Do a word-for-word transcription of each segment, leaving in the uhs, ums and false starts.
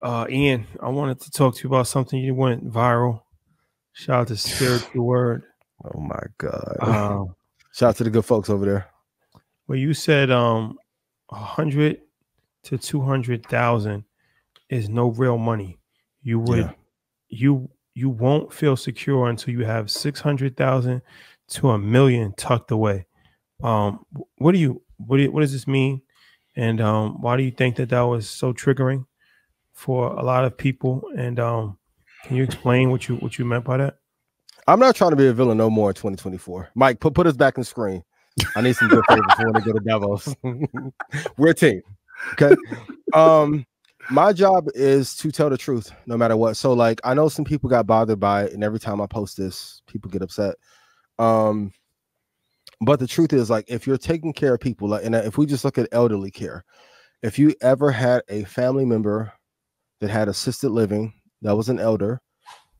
Uh, Ian, I wanted to talk to you about something you went viral. Shout out to Spirit the Word. Oh my God. Um, Shout out to the good folks over there. Well, you said um a hundred to two hundred thousand is no real money. You would yeah. you you won't feel secure until you have six hundred thousand to a million tucked away. Um, what do you what do you, what does this mean? And um, why do you think that that was so triggering for a lot of people? And um, can you explain what you what you meant by that? I'm not trying to be a villain no more in twenty twenty-four. Mike, put put us back in screen. I need some good favors when I go to Davos. We're a team, okay? Um, my job is to tell the truth no matter what. So, like, I know some people got bothered by it, and every time I post this, people get upset. Um, but the truth is, like, if you're taking care of people, like, and if we just look at elderly care, if you ever had a family member that had assisted living that was an elder,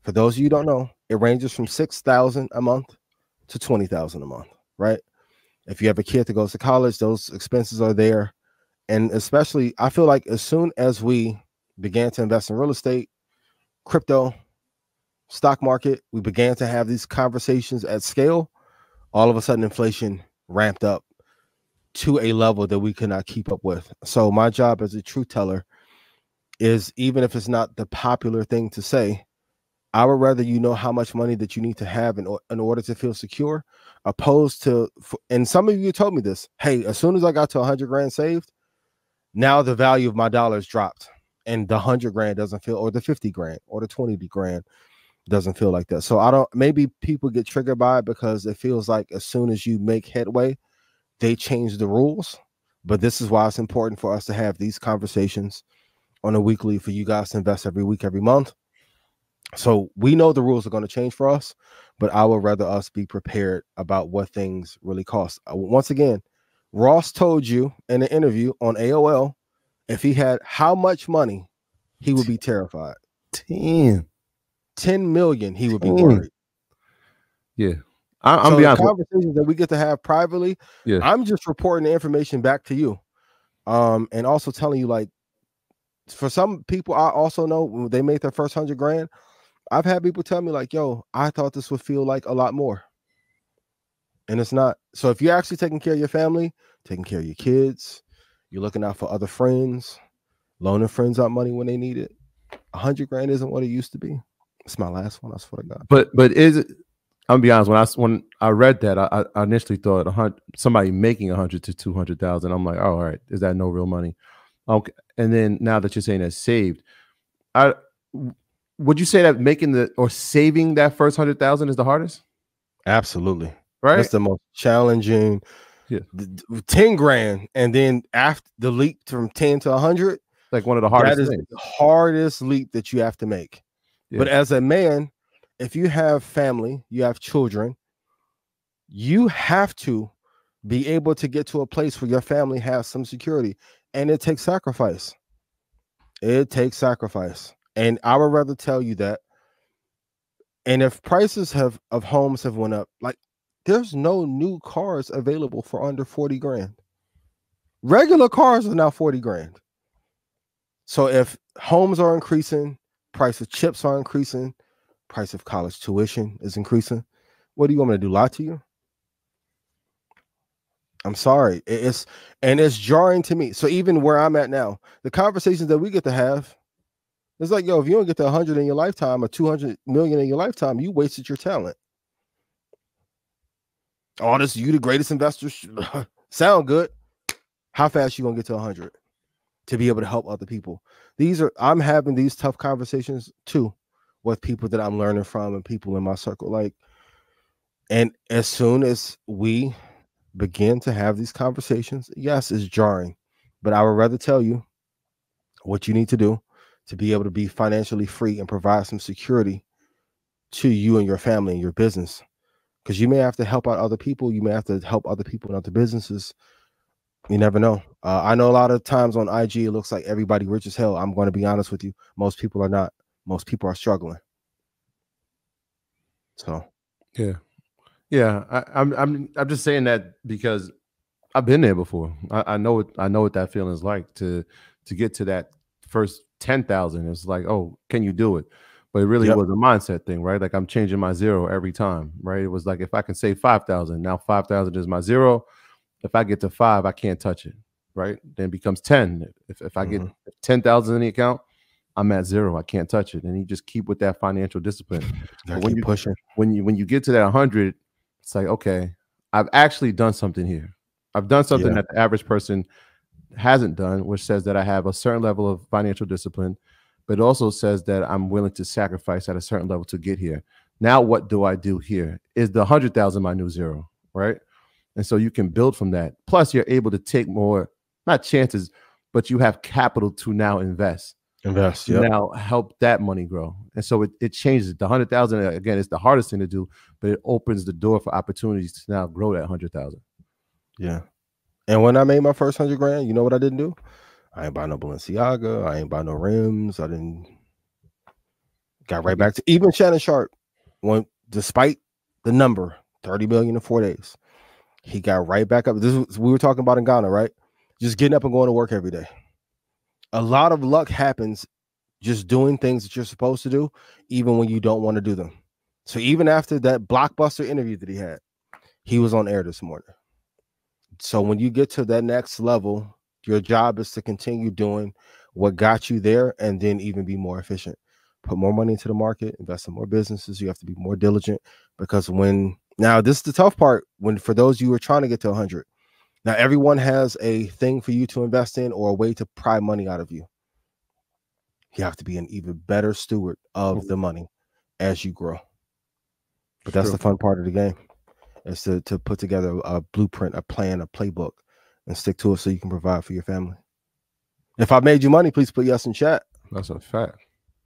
for those of you who don't know, it ranges from six thousand dollars a month to twenty thousand dollars a month, right? If you have a kid that goes to college, those expenses are there. And especially, I feel like as soon as we began to invest in real estate, crypto, stock market, we began to have these conversations at scale. All of a sudden, inflation ramped up to a level that we could not keep up with. So my job as a truth teller is, even if it's not the popular thing to say, I would rather you know how much money that you need to have in, in order to feel secure, opposed to, and some of you told me this, hey, as soon as I got to a hundred grand saved, now the value of my dollars dropped and the a hundred grand doesn't feel, or the fifty grand or the twenty grand doesn't feel like that. So I don't, maybe people get triggered by it because it feels like as soon as you make headway, they change the rules. But this is why it's important for us to have these conversations on a weekly, for you guys to invest every week, every month. So we know the rules are going to change for us, but I would rather us be prepared about what things really cost. Once again, Ross told you in an interview on A O L, if he had how much money, he would be terrified. Ten. Ten million, he would be worried. Yeah. I, I'm so the conversations that we get to have privately, yeah. I'm just reporting the information back to you. Um, and also telling you, like, for some people, I also know when they make their first hundred grand, I've had people tell me, like, yo, I thought this would feel like a lot more. And it's not. So if you're actually taking care of your family, taking care of your kids, you're looking out for other friends, loaning friends out money when they need it, a hundred grand isn't what it used to be. It's my last one, I swear to God. But but is it, I'm gonna be honest, when I when I read that, I, I initially thought a hundred, somebody making a hundred to two hundred thousand. I'm like, oh, all right, is that no real money? Okay. And then now that you're saying that's saved, I would you say that making the or saving that first hundred thousand is the hardest? Absolutely, right. That's the most challenging. Yeah, ten grand, and then after the leap from ten to a hundred, like one of the hardest. That is things. The hardest leap that you have to make. Yeah. But as a man, if you have family, you have children, you have to be able to get to a place where your family has some security. And it takes sacrifice. It takes sacrifice. And I would rather tell you that. And if prices have of homes have went up, like there's no new cars available for under forty grand. Regular cars are now forty grand. So if homes are increasing, price of chips are increasing, price of college tuition is increasing, what do you want me to do? Lie to you? I'm sorry. It's and it's jarring to me. So even where I'm at now, the conversations that we get to have, it's like, yo, if you don't get to a hundred in your lifetime or two hundred million in your lifetime, you wasted your talent. All oh, this, you the greatest investors sound good. How fast you gonna get to a hundred to be able to help other people? These are I'm having these tough conversations too with people that I'm learning from and people in my circle. Like, and as soon as we begin to have these conversations, yes, it's jarring, but I would rather tell you what you need to do to be able to be financially free and provide some security to you and your family and your business, because you may have to help out other people. You may have to help other people in other businesses. You never know. Uh, I know a lot of times on I G, it looks like everybody rich as hell. I'm going to be honest with you. Most people are not. Most people are struggling. So, yeah. Yeah, I, I'm. I'm. I'm just saying that because I've been there before. I, I know. What, I know what that feeling is like to to get to that first ten thousand, it was like, oh, can you do it? But it really yep. was a mindset thing, right? Like I'm changing my zero every time, right? It was like, if I can save five thousand, now five thousand is my zero. If I get to five, I can't touch it, right? Then it becomes ten. If, if I mm-hmm. get ten thousand in the account, I'm at zero. I can't touch it. And you just keep with that financial discipline. But when you push it, when you, when you get to that one hundred, it's like, okay, I've actually done something here. I've done something yeah. that the average person hasn't done, which says that I have a certain level of financial discipline, but it also says that I'm willing to sacrifice at a certain level to get here. Now, what do I do here? Is the one hundred thousand my new zero, right? And so you can build from that. Plus, you're able to take more, not chances, but you have capital to now invest. Invest, yeah. Now help that money grow. And so it, it changes. The one hundred thousand, again, it's the hardest thing to do, but it opens the door for opportunities to now grow that one hundred thousand. Yeah. And when I made my first hundred grand, you know what I didn't do? I ain't buy no Balenciaga. I ain't buy no rims. I didn't. Got right back to even Shannon Sharp. When, despite the number, thirty million in four days, he got right back up. This is we were talking about in Ghana, right? Just getting up and going to work every day. A lot of luck happens just doing things that you're supposed to do, even when you don't want to do them. So even after that blockbuster interview that he had, he was on air this morning. So when you get to that next level, your job is to continue doing what got you there and then even be more efficient. Put more money into the market, invest in more businesses. You have to be more diligent because when now this is the tough part when for those you who are trying to get to one hundred. Now, everyone has a thing for you to invest in or a way to pry money out of you. You have to be an even better steward of the money as you grow. But that's the fun part of the game. Is to, to put together a blueprint, a plan, a playbook, and stick to it so you can provide for your family. If I made you money, please put yes in chat. That's a fact.